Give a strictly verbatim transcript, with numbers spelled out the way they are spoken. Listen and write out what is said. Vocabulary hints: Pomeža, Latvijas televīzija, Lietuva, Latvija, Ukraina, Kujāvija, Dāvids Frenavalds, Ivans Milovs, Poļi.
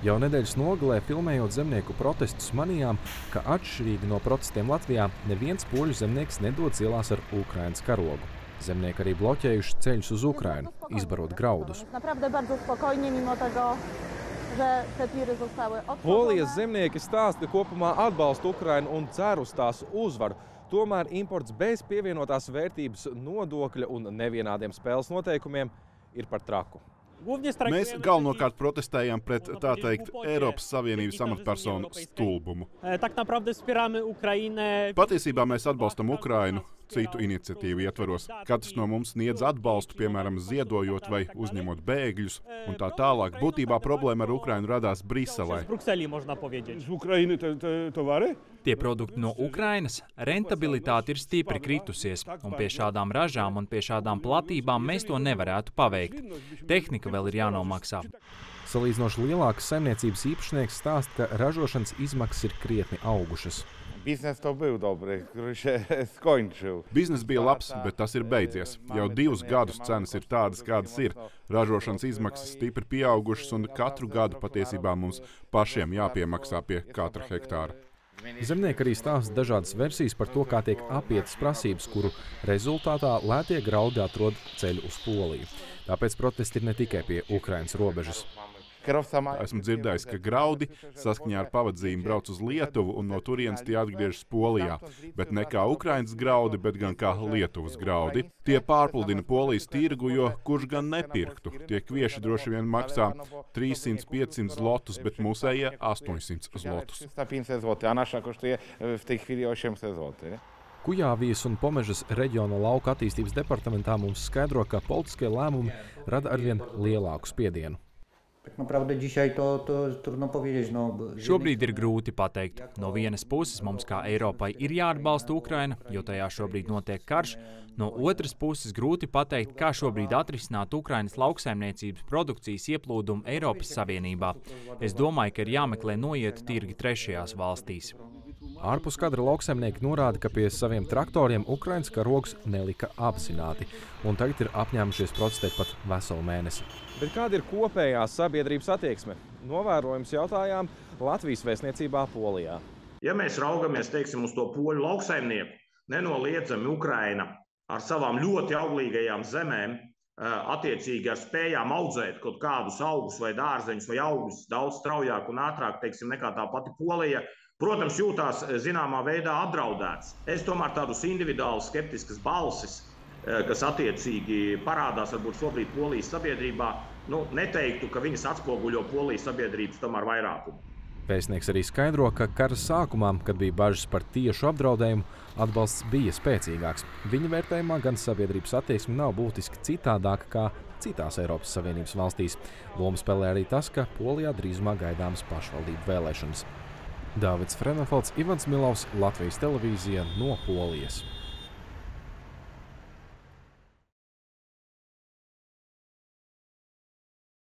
Jau nedēļas nogalē, filmējot zemnieku protestus, manījām, ka atšķirīgi no protestiem Latvijā neviens poļu zemnieks nedodas ielās ar Ukrainas karogu. Zemnieki arī bloķējuši ceļus uz Ukrainu, izbarot graudus. Polijas zemnieki stāsta kopumā atbalsta Ukrainu un cer uz tās uzvaru. Tomēr imports bez pievienotās vērtības nodokļa un nevienādiem spēles noteikumiem ir par traku. Mēs galvenokārt protestējam pret, tā teikt, Eiropas Savienības amatpersonu stulbumu. Patiesībā mēs atbalstam Ukrainu citu iniciatīvu ietvaros. Katrs no mums sniedz atbalstu, piemēram, ziedojot vai uzņemot bēgļus un tā tālāk. Būtībā problēma ar Ukrainu radās Briselē. Tie produkti no Ukrainas rentabilitāte ir stipri kritusies, un pie šādām ražām un pie šādām platībām mēs to nevarētu paveikt. Tehnika vēl ir jānomaksā. Salīdzinoši lielākas saimniecības īpašnieks stāsta, ka ražošanas izmaksas ir krietni augušas. Biznes bija labs, bet tas ir beidzies. Jau divus gadus cenas ir tādas, kādas ir. Ražošanas izmaksas stipri pieaugušas un katru gadu patiesībā mums pašiem jāpiemaksā pie katra hektāra. Zemnieki arī stāsta dažādas versijas par to, kā tiek apietas prasības, kuru rezultātā lētie graudi atrod ceļu uz Poliju. Tāpēc protesti ir ne tikai pie Ukrainas robežas. Esmu dzirdējis, ka graudi saskaņā ar pavadzījumu brauc uz Lietuvu un no turienes tie atgriežas Polijā. Bet ne kā Ukrainas graudi, bet gan kā Lietuvas graudi. Tie pārpludina Polijas tirgu, jo kurš gan nepirktu. Tie kvieši droši vien maksā trīs simti līdz piecsimt zlotus, bet mūsējie astoņsimt zlotus. Kujāvijas un Pomežas reģiona lauka attīstības departamentā mums skaidro, ka politiskie lēmumi rada arvien lielāku spiedienu. Šobrīd ir grūti pateikt. No vienas puses mums kā Eiropai ir jāatbalsta Ukraina, jo tajā šobrīd notiek karš. No otras puses grūti pateikt, kā šobrīd atrisināt Ukrainas lauksaimniecības produkcijas ieplūdumu Eiropas Savienībā. Es domāju, ka ir jāmeklē noiet tirgi trešajās valstīs. Ārpus kadra lauksaimnieki norāda, ka pie saviem traktoriem Ukrainas karogs nelika apzināti, un tagad ir apņēmušies protestēt pat veselu mēnesi. Bet kāda ir kopējā sabiedrības attieksme? Novērojums jautājām Latvijas vēstniecībā Polijā. Ja mēs raugamies, teiksim, uz to poļu lauksaimnieku, nenoliedzami Ukraina ar savām ļoti auglīgajām zemēm, attiecīgi ar spējām audzēt kaut kādus augus vai dārzeņus vai augus daudz straujāk un ātrāk, teiksim, nekā tā pati Polija, protams, jūtās zināmā veidā apdraudēts. Es tomēr tādus individuāli skeptiskas balsis, kas attiecīgi parādās varbūt šobrīd Polijas sabiedrībā, nu, neteiktu, ka viņas atspoguļo Polijas sabiedrības tomēr vairākumu. Vēstnieks arī skaidro, ka kara sākumā, kad bija bažas par tiešu apdraudējumu, atbalsts bija spēcīgāks. Viņa vērtējumā gan sabiedrības attieksme nav būtiski citādāka kā citās Eiropas Savienības valstīs. Lomu spēlē arī tas, ka Polijā drīzumā gaidāmas pašvaldību vēlēšanas. Dāvids Frenavalds, Ivans Milovs, Latvijas televīzija no Polijas.